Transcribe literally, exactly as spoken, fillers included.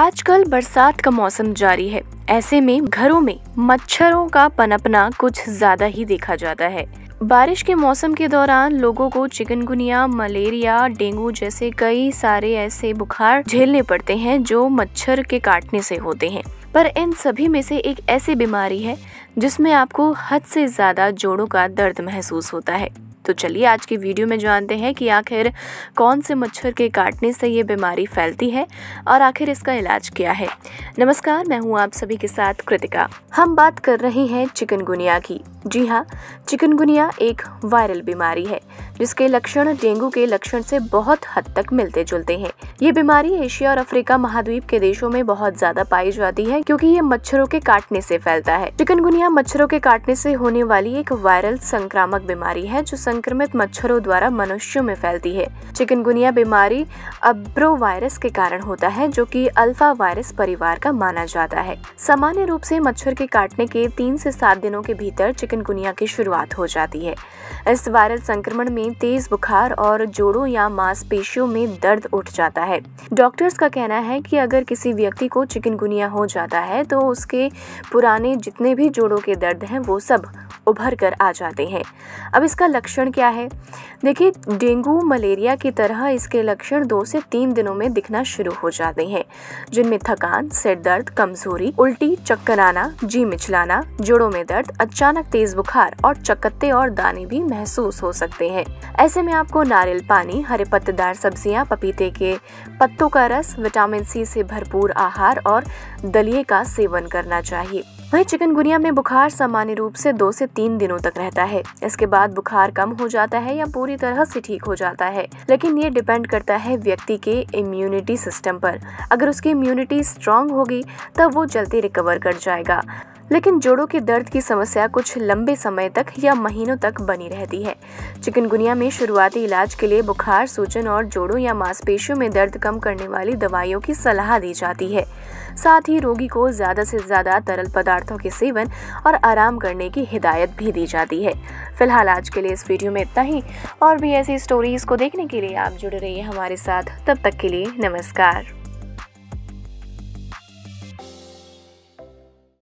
आजकल बरसात का मौसम जारी है, ऐसे में घरों में मच्छरों का पनपना कुछ ज्यादा ही देखा जाता है। बारिश के मौसम के दौरान लोगों को चिकनगुनिया, मलेरिया, डेंगू जैसे कई सारे ऐसे बुखार झेलने पड़ते हैं जो मच्छर के काटने से होते हैं। पर इन सभी में से एक ऐसी बीमारी है जिसमें आपको हद से ज्यादा जोड़ों का दर्द महसूस होता है। तो चलिए आज की वीडियो में जानते हैं कि आखिर कौन से मच्छर के काटने से ये बीमारी फैलती है और आखिर इसका इलाज क्या है। नमस्कार, मैं हूँ आप सभी के साथ कृतिका। हम बात कर रहे हैं चिकनगुनिया की। जी हाँ, चिकनगुनिया एक वायरल बीमारी है जिसके लक्षण डेंगू के लक्षण से बहुत हद तक मिलते जुलते हैं। ये बीमारी एशिया और अफ्रीका महाद्वीप के देशों में बहुत ज्यादा पाई जाती है क्योंकि ये मच्छरों के काटने से फैलता है। चिकनगुनिया मच्छरों के काटने से होने वाली एक वायरल संक्रामक बीमारी है जो संक्रमित मच्छरों द्वारा मनुष्यों में फैलती है। चिकनगुनिया बीमारी अब्रो वायरस के कारण होता है जो कि अल्फा वायरस परिवार का माना जाता है। सामान्य रूप से मच्छर के काटने के तीन से सात दिनों के भीतर चिकनगुनिया की शुरुआत हो जाती है। इस वायरल संक्रमण में तेज बुखार और जोड़ों या मांसपेशियों में दर्द उठ जाता है। डॉक्टर्स का कहना है कि अगर किसी व्यक्ति को चिकनगुनिया हो जाता है तो उसके पुराने जितने भी जोड़ों के दर्द हैं वो सब उभर कर आ जाते हैं। अब इसका लक्षण क्या है? देखिए, डेंगू मलेरिया की तरह इसके लक्षण दो से तीन दिनों में दिखना शुरू हो जाते हैं, जिनमें थकान, सिर दर्द, कमजोरी, उल्टी, चक्कर आना, जी मिचलाना, जोड़ों में दर्द, अचानक तेज बुखार और चकत्ते और दाने भी महसूस हो सकते हैं। ऐसे में आपको नारियल पानी, हरे पत्तेदार सब्जियां, पपीते के पत्तों का रस, विटामिन सी से भरपूर आहार और दलिये का सेवन करना चाहिए। वहीं चिकनगुनिया में बुखार सामान्य रूप से दो से तीन दिनों तक रहता है। इसके बाद बुखार कम हो जाता है या पूरी तरह से ठीक हो जाता है, लेकिन ये डिपेंड करता है व्यक्ति के इम्यूनिटी सिस्टम पर। अगर उसकी इम्यूनिटी स्ट्रांग होगी तब वो जल्दी रिकवर कर जाएगा, लेकिन जोड़ों के दर्द की समस्या कुछ लंबे समय तक या महीनों तक बनी रहती है। चिकनगुनिया में शुरुआती इलाज के लिए बुखार, सूजन और जोड़ों या मांसपेशियों में दर्द कम करने वाली दवाइयों की सलाह दी जाती है। साथ ही रोगी को ज्यादा से ज्यादा तरल पदार्थों के सेवन और आराम करने की हिदायत भी दी जाती है। फिलहाल आज के लिए इस वीडियो में इतना ही, और भी ऐसी स्टोरीज को देखने के लिए आप जुड़े रहिए हमारे साथ। तब तक के लिए नमस्कार।